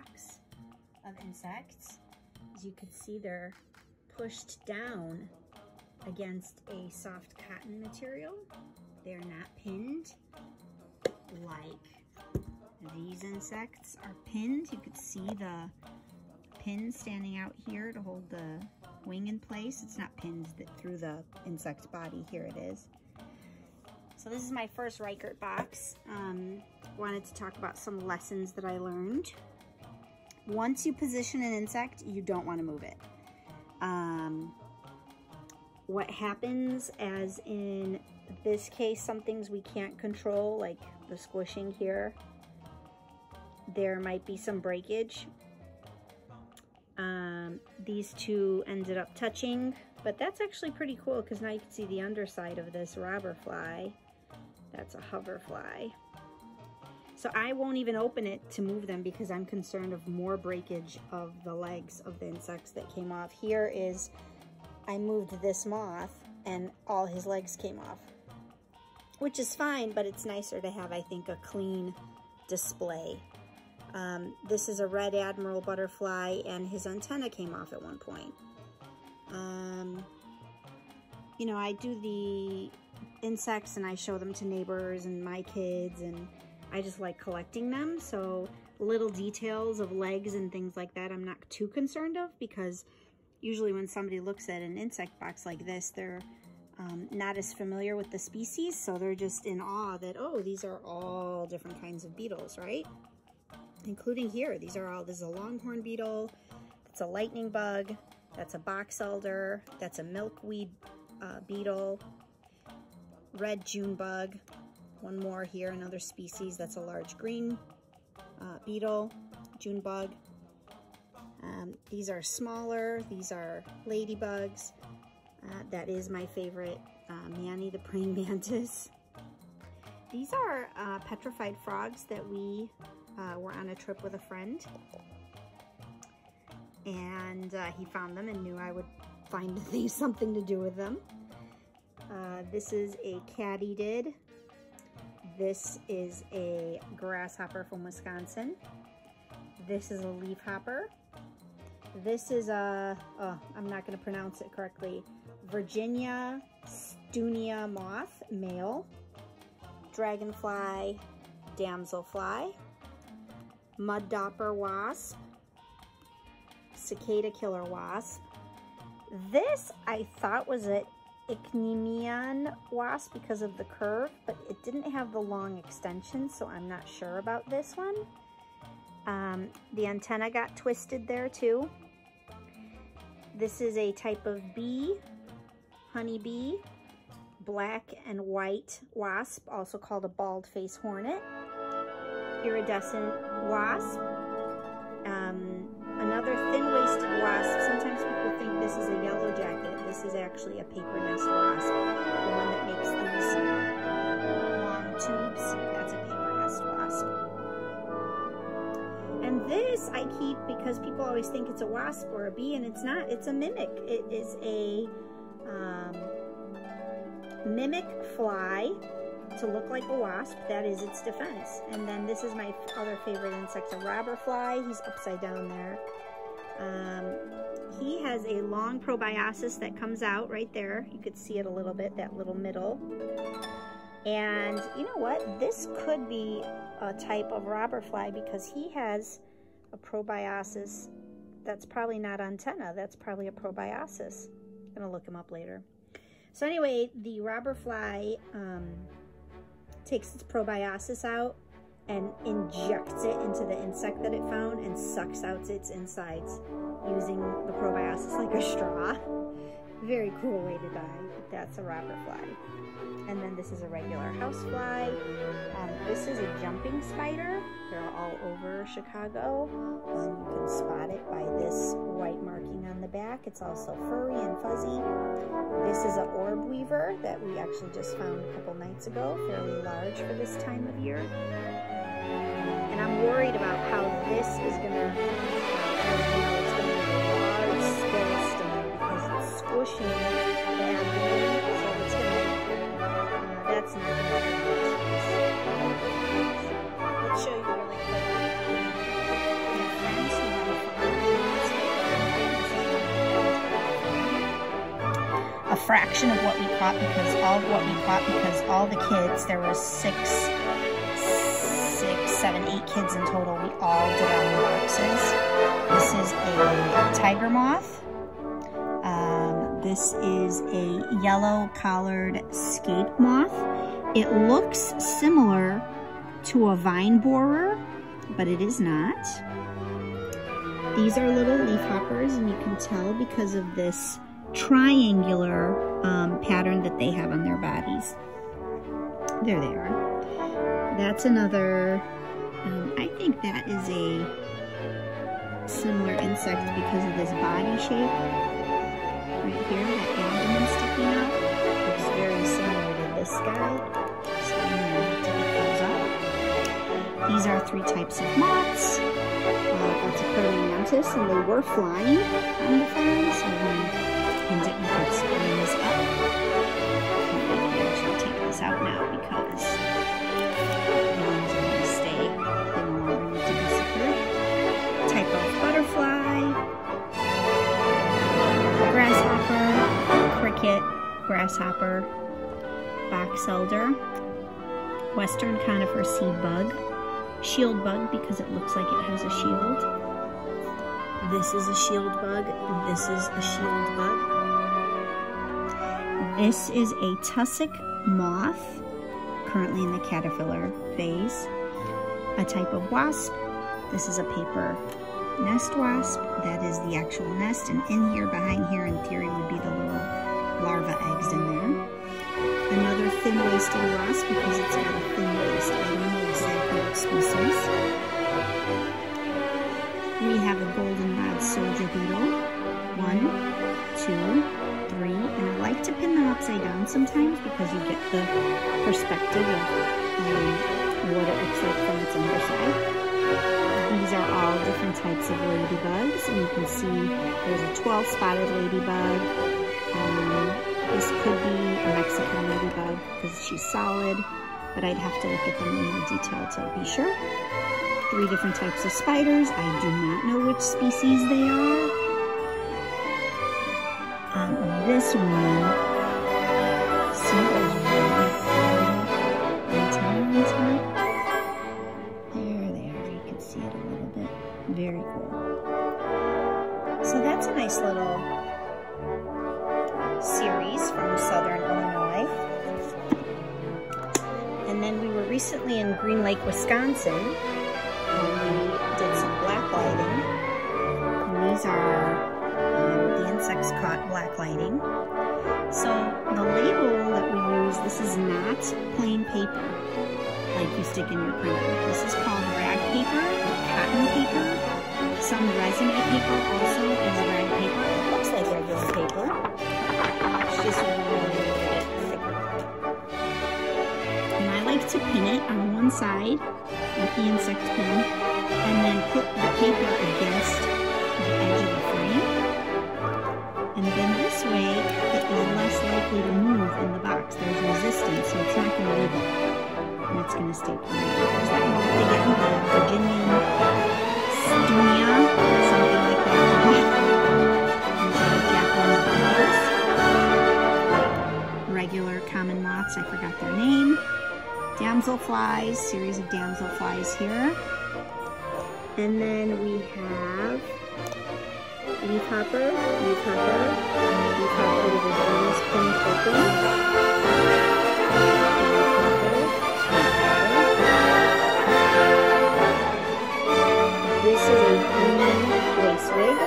packs of insects. As you can see, they're pushed down against a soft cotton material. They're not pinned like these insects are pinned. You could see the pin standing out here to hold the wing in place. It's not pinned through the insect body. Here it is. So this is my first Rikert box. Wanted to talk about some lessons that I learned. Once you position an insect, you don't want to move it. What happens, as in this case, some things we can't control, like the squishing here, there might be some breakage. These two ended up touching, but that's actually pretty cool because now you can see the underside of this robber fly. That's a hover fly. So I won't even open it to move them because I'm concerned of more breakage of the legs of the insects that came off. Here is, I moved this moth and all his legs came off, which is fine, but it's nicer to have, I think, a clean display. This is a red admiral butterfly and his antenna came off at one point. You know, I do the insects and I show them to neighbors and my kids, and I just like collecting them. So little details of legs and things like that I'm not too concerned of, because usually when somebody looks at an insect box like this, they're not as familiar with the species. So they're just in awe that, oh, these are all different kinds of beetles, right? Including here, these are all, this is a longhorn beetle, it's a lightning bug, that's a box elder, that's a milkweed beetle, red June bug, one more here, another species, that's a large green beetle, June bug. These are smaller, these are ladybugs. That is my favorite, Manny the praying mantis. These are petrified frogs that we were on a trip with a friend, and he found them and knew I would find these something to do with them. This is a cat-eated. This is a grasshopper from Wisconsin. This is a leafhopper. This is a, oh, I'm not going to pronounce it correctly, Virginia Stunia moth, male, dragonfly, damselfly, mud dopper wasp, cicada killer wasp. This I thought was an Ichneumon wasp because of the curve, but it didn't have the long extension, so I'm not sure about this one. The antenna got twisted there too. This is a type of bee, honeybee, black and white wasp, also called a bald face hornet, iridescent wasp, another thin-waisted wasp. Sometimes people think this is a yellow jacket. This is actually a paper nest wasp, the one that makes these long tubes. That's a paper nest wasp. And this I keep because people always think it's a wasp or a bee, and it's not. It's a mimic. It is a mimic fly to look like a wasp. That is its defense. And then this is my other favorite insect, a robber fly. He's upside down there. He has a long proboscis that comes out right there. You could see it a little bit, that little middle. And you know what? This could be a type of robber fly because he has a proboscis that's probably not antenna. That's probably a proboscis. I'm gonna look him up later. So anyway, the robber fly takes its proboscis out and injects it into the insect that it found and sucks out its insides using the proboscis like a straw. Very cool way to die, but that's a robber fly. And then this is a regular housefly. This is a jumping spider. They're all over Chicago. You can spot it by this white marking on the back. It's also furry and fuzzy. This is an orb weaver that we actually just found a couple nights ago, fairly large for this time of year. And I'm worried about how this is going to be a large scale sting because it's squishing and so it's going to that's not good. Let's show you really quick. fraction of what we caught because all the kids, there was eight kids in total. We all did our own boxes. This is a tiger moth. This is a yellow collared skate moth. It looks similar to a vine borer, but it is not. These are little leafhoppers, and you can tell because of this triangular pattern that they have on their bodies. There they are. That's another, I think that is a similar insect because of this body shape right here, that abdomen sticking out. Looks very similar to this guy, so I'm going to take those up. These are three types of moths. That's a proteantis, and they were flying on the farm, so I'm going to spin this up. I'm going to actually take this out now because grasshopper, box elder, western conifer seed bug, shield bug because it looks like it has a shield. This is a shield bug. This is a shield bug. This is a tussock moth, currently in the caterpillar phase. A type of wasp. This is a paper nest wasp. That is the actual nest, and in here, behind here, in theory, would be the little larva eggs in there. Another thin-waisted wasp because it's got a thin waist. I don't know exactly what species. We have a goldenrod soldier beetle. 1, 2, 3, and I like to pin them upside down sometimes because you get the perspective of what it looks like from its underside. These are all different types of ladybugs, and you can see there's a 12-spotted ladybug. This could be a Mexican ladybug because she's solid, but I'd have to look at them in more detail to be sure. 3 different types of spiders. I do not know which species they are. This one, see, there's one. There they are. You can see it a little bit. Very cool. So that's a nice little series from Southern Illinois. And then we were recently in Green Lake, Wisconsin, and we did some blacklighting. And these are the insects caught blacklighting. So the label that we use, this is not plain paper like you stick in your printer. This is called rag paper, cotton paper, some resin paper also is rag paper. It looks like regular paper. Just a little bit thicker. And I like to pin it on one side with the insect pin and then put the paper against the edge of the frame. And then this way it is less likely to move in the box. There's resistance, so it's not going to wiggle. And it's going to stay put. Is that one again? The Virginia Stunia, something like that. These are regular common moths, I forgot their name. Damselflies, series of damselflies here. And then we have leafhopper, and the leafhopper with his wings pinned open. This is a green lacewing.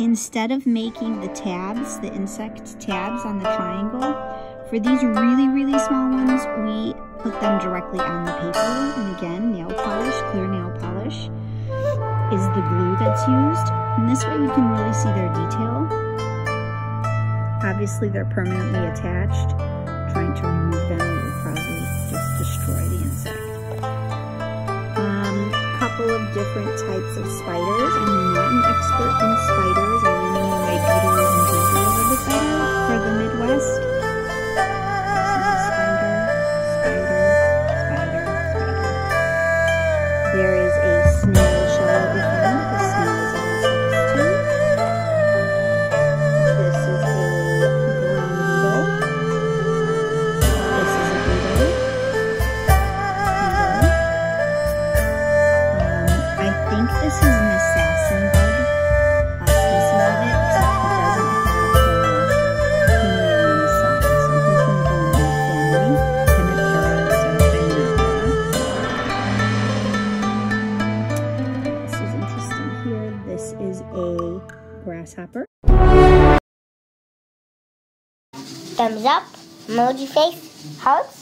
Instead of making the tabs, the insect tabs on the triangle, for these really small ones, we put them directly on the paper. And again, nail polish, clear nail polish is the glue that's used. And this way you can really see their detail. Obviously they're permanently attached. Trying to remove them will probably just destroy the insect. A couple of different types of spiders. I'm not an expert in spiders. I only know my beetles and beetles of the beetle for the Midwest. Thumbs up, emoji face, hearts.